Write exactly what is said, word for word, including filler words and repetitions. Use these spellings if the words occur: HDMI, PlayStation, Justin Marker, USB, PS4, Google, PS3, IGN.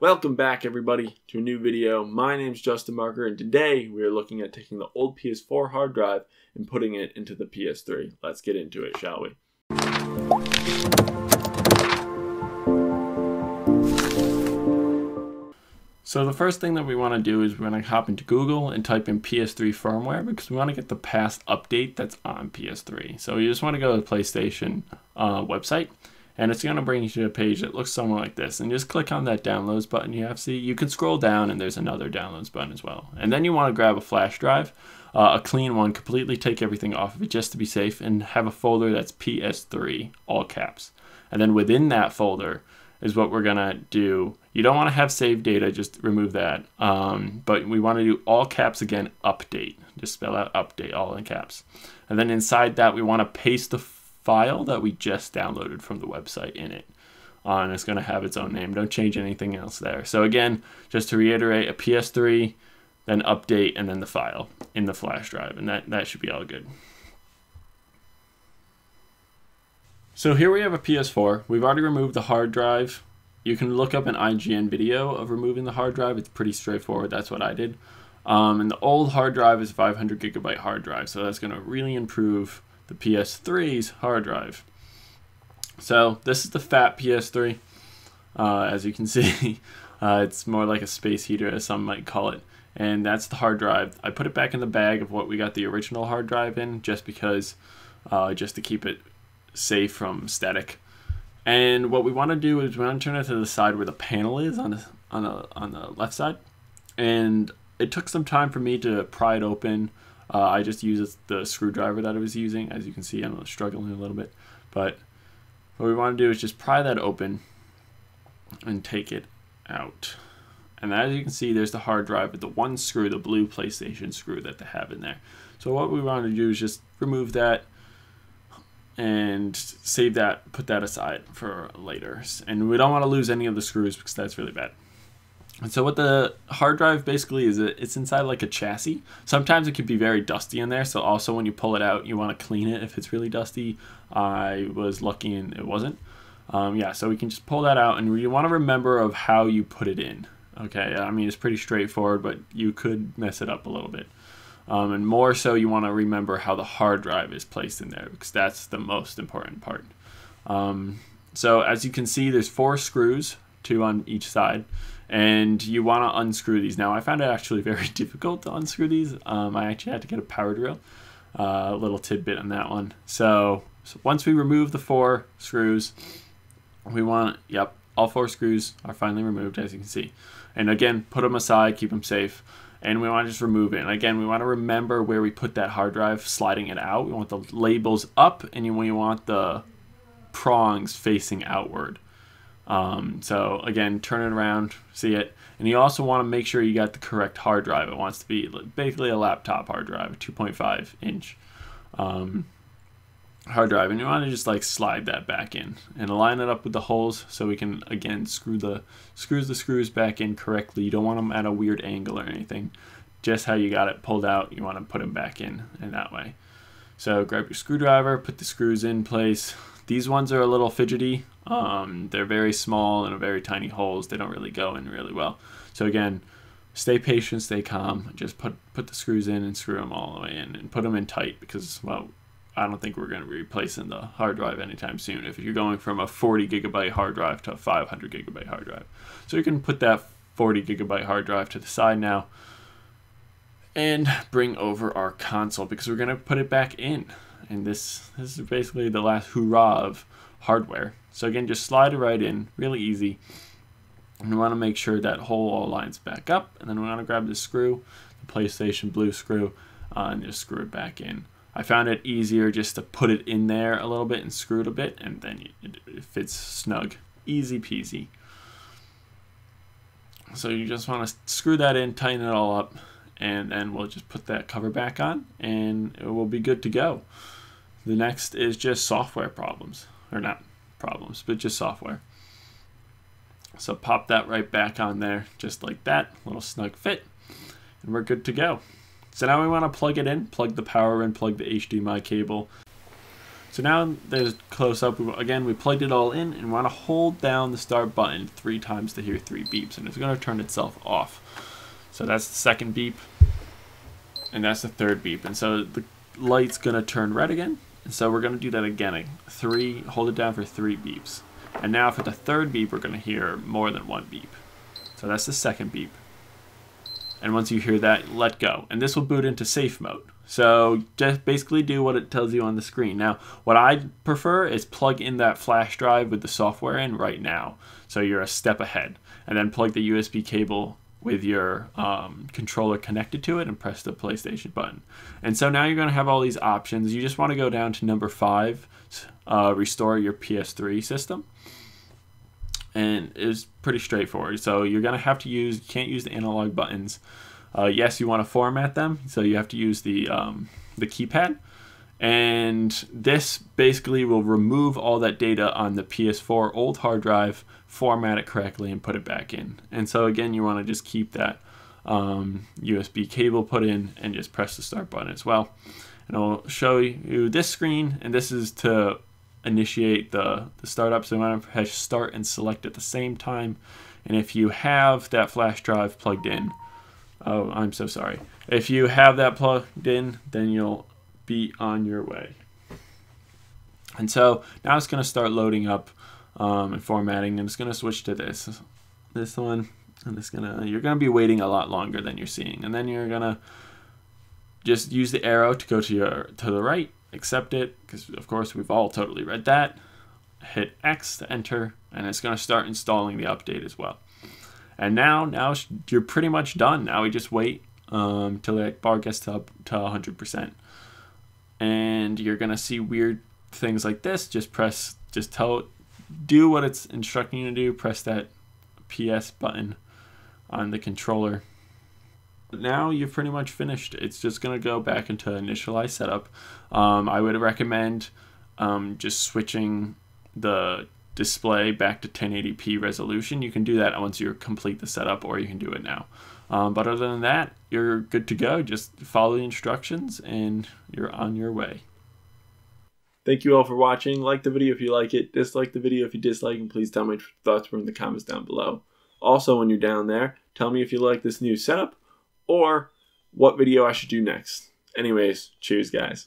Welcome back everybody to a new video. My name is Justin Marker and today we are looking at taking the old P S four hard drive and putting it into the P S three. Let's get into it, shall we? So the first thing that we want to do is we're going to hop into Google and type in P S three firmware because we want to get the past update that's on P S three. So you just want to go to the PlayStation uh, website. And it's going to bring you to a page that looks somewhat like this. And just click on that downloads button you have to see. You can scroll down and there's another downloads button as well. And then you want to grab a flash drive, uh, a clean one, completely take everything off of it just to be safe, and have a folder that's P S three, all caps. And then within that folder is what we're going to do. You don't want to have saved data, just remove that. Um, but we want to do all caps again, update. Just spell out update, all in caps. And then inside that, we want to paste the file that we just downloaded from the website in it, uh, and it's going to have its own name. Don't change anything else there. So again, just to reiterate, a P S three, then update, and then the file in the flash drive, and that that should be all good. So here we have a P S four. We've already removed the hard drive. You can look up an I G N video of removing the hard drive. It's pretty straightforward. That's what I did. Um, and the old hard drive is a five hundred gigabyte hard drive, so that's going to really improve the P S three's hard drive. So this is the fat P S three. Uh, as you can see, uh, it's more like a space heater, as some might call it. And that's the hard drive. I put it back in the bag of what we got the original hard drive in, just because, uh, just to keep it safe from static. And what we want to do is we want to turn it to the side where the panel is, on the, on the, on the left side. And it took some time for me to pry it open. Uh, I just used the screwdriver that I was using. As you can see, I'm struggling a little bit. But what we want to do is just pry that open and take it out. And as you can see, there's the hard drive with the one screw, the blue PlayStation screw that they have in there. So what we want to do is just remove that and save that, put that aside for later. And we don't want to lose any of the screws because that's really bad. And so what the hard drive basically is, it's inside like a chassis. Sometimes it can be very dusty in there, so also when you pull it out, you want to clean it if it's really dusty. I was lucky and it wasn't. Um, yeah, so we can just pull that out, and you want to remember of how you put it in. Okay, I mean, it's pretty straightforward, but you could mess it up a little bit. Um, and more so, you want to remember how the hard drive is placed in there, because that's the most important part. Um, so as you can see, there's four screws, two on each side. And you want to unscrew these. Now, I found it actually very difficult to unscrew these. Um, I actually had to get a power drill. A uh, little tidbit on that one. So, so once we remove the four screws, we want, yep, all four screws are finally removed, as you can see. And again, put them aside, keep them safe. And we want to just remove it. And again, we want to remember where we put that hard drive, sliding it out. We want the labels up, and we want the prongs facing outward. Um, so again, turn it around, see it, and you also want to make sure you got the correct hard drive. It wants to be basically a laptop hard drive, two point five inch um, hard drive, and you want to just like slide that back in and align it up with the holes so we can again screw the screws the screws back in correctly. You don't want them at a weird angle or anything. Just how you got it pulled out, you want to put them back in in that way. So grab your screwdriver, put the screws in place. These ones are a little fidgety. Um, they're very small and very tiny holes. They don't really go in really well. So again, stay patient, stay calm. Just put put the screws in and screw them all the way in and put them in tight because, well, I don't think we're going to be replacing the hard drive anytime soon if you're going from a forty gigabyte hard drive to a five hundred gigabyte hard drive. So you can put that forty gigabyte hard drive to the side now and bring over our console because we're going to put it back in. And this, this is basically the last hurrah of hardware. So again, just slide it right in, really easy. And we want to make sure that hole all lines back up. And then we want to grab the screw, the PlayStation blue screw, uh, and just screw it back in. I found it easier just to put it in there a little bit and screw it a bit, and then it, it fits snug. Easy peasy. So you just want to screw that in, tighten it all up, and then we'll just put that cover back on and it will be good to go. The next is just software problems, or not problems, but just software. So pop that right back on there, just like that, little snug fit, and we're good to go. So now we wanna plug it in, plug the power in, plug the H D M I cable. So now there's close up. We, again, we plugged it all in, and want to hold down the start button three times to hear three beeps, and it's going to turn itself off. So that's the second beep, and that's the third beep, and so the light's going to turn red again. And so we're going to do that again. Three, hold it down for three beeps, and now for the third beep, we're going to hear more than one beep. So that's the second beep. And once you hear that, let go. And this will boot into safe mode. So just basically do what it tells you on the screen. Now, what I prefer is plug in that flash drive with the software in right now. So you're a step ahead. And then plug the U S B cable with your um, controller connected to it and press the PlayStation button. And so now you're going to have all these options. You just want to go down to number five, uh, restore your P S three system. And it's pretty straightforward. So you're going to have to use, you can't use the analog buttons. Uh, yes, you want to format them, so you have to use the, um, the keypad. And this basically will remove all that data on the P S four old hard drive, format it correctly, and put it back in. And so again, you want to just keep that um, U S B cable put in and just press the start button as well. And I'll show you this screen, and this is to initiate the, the startup. So you want to press start and select at the same time. And if you have that flash drive plugged in, oh, I'm so sorry. If you have that plugged in, then you'll be on your way. And so now it's going to start loading up um, and formatting. I'm just going to switch to this, this one, and it's gonna. You're going to be waiting a lot longer than you're seeing. And then you're going to just use the arrow to go to your to the right. Accept it, because of course we've all totally read that. Hit X to enter, and it's going to start installing the update as well. And now, now you're pretty much done. Now we just wait um, till that bar gets to up to one hundred percent, and you're going to see weird things like this. Just press, just tell, do what it's instructing you to do. Press that P S button on the controller. Now you're pretty much finished. It's just going to go back into initialize setup. Um, I would recommend um, just switching the display back to ten eighty p resolution. You can do that once you complete the setup, or you can do it now. Um, but other than that, you're good to go. Just follow the instructions and you're on your way. Thank you all for watching. Like the video if you like it. Dislike the video if you dislike, and please tell me your thoughts in the comments down below. Also, when you're down there, tell me if you like this new setup, or what video I should do next. Anyways, cheers, guys.